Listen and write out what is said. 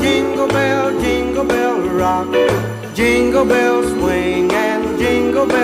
Jingle bell rock, jingle bells swing and jingle bells